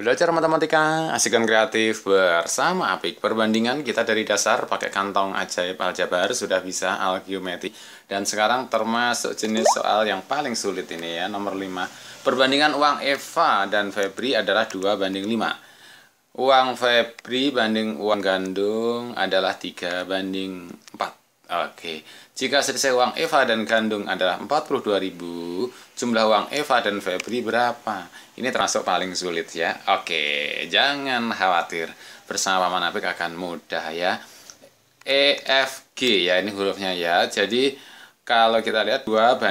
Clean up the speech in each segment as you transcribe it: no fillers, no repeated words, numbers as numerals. Belajar matematika, asik dan kreatif bersama APiQ. Perbandingan kita dari dasar pakai kantong ajaib aljabar, sudah bisa algeometri. Dan sekarang termasuk jenis soal yang paling sulit ini ya, nomor 5. Perbandingan uang Eva dan Febri adalah 2:5. Uang Febri banding uang Gandung adalah 3:4. Oke, jika selisih uang Eva dan Gandung adalah 42.000, jumlah uang Eva dan Febri berapa? Ini termasuk paling sulit ya. Oke, jangan khawatir, bersama Paman APiQ akan mudah ya. E, F, G ya, ini hurufnya ya. Jadi kalau kita lihat 2:5,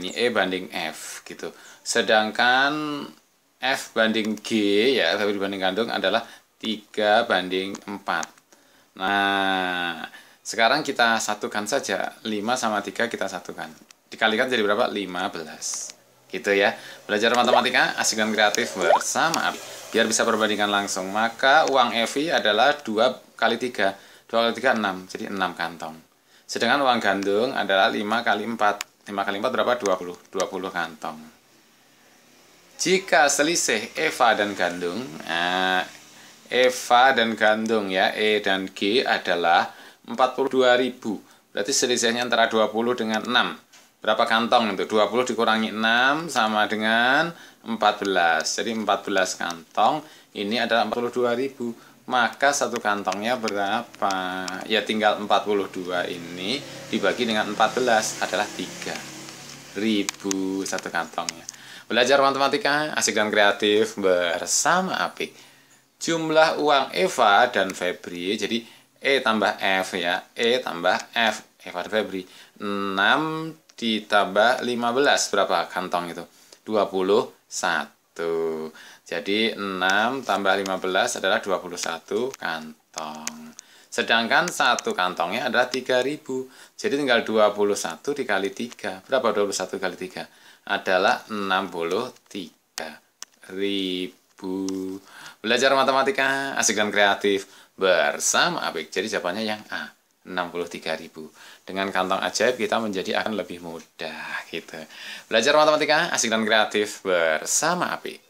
ini E banding F gitu. Sedangkan F banding G ya, Febri banding Gandung adalah 3:4. Nah, sekarang kita satukan saja, 5 sama 3 kita satukan. Dikalikan jadi berapa? 15. Gitu ya. Belajar matematika, asik dan kreatif bersama APiQ. Biar bisa perbandingan langsung, maka uang Evi adalah 2 kali 3. 2 kali 3, 6. Jadi 6 kantong. Sedangkan uang Gandung adalah 5 kali 4. 5 kali 4 berapa? 20. 20 kantong. Jika selisih Eva dan Gandung, Eva dan Gandung ya, E dan G adalah 42.000. Berarti selisihnya antara 20 dengan 6. Berapa kantong itu? 20 dikurangi 6 sama dengan 14. Jadi 14 kantong ini adalah 42.000. Maka satu kantongnya berapa? Ya tinggal 42 ini dibagi dengan 14 adalah 3.000 satu kantongnya. Belajar matematika, asik dan kreatif bersama APiQ. Jumlah uang Eva dan Febri, jadi E tambah F ya, E tambah F, Eva dan Febri. 6 ditambah 15, berapa kantong itu? 21. Jadi 6 tambah 15 adalah 21 kantong. Sedangkan satu kantongnya adalah 3.000. Jadi tinggal 21 dikali 3. Berapa 21 kali 3? Adalah 63.000. Belajar matematika, asik dan kreatif bersama APiQ. Jadi jawabannya yang A, 63.000. Dengan kantong ajaib kita menjadi akan lebih mudah gitu. Belajar matematika, asik dan kreatif bersama APiQ.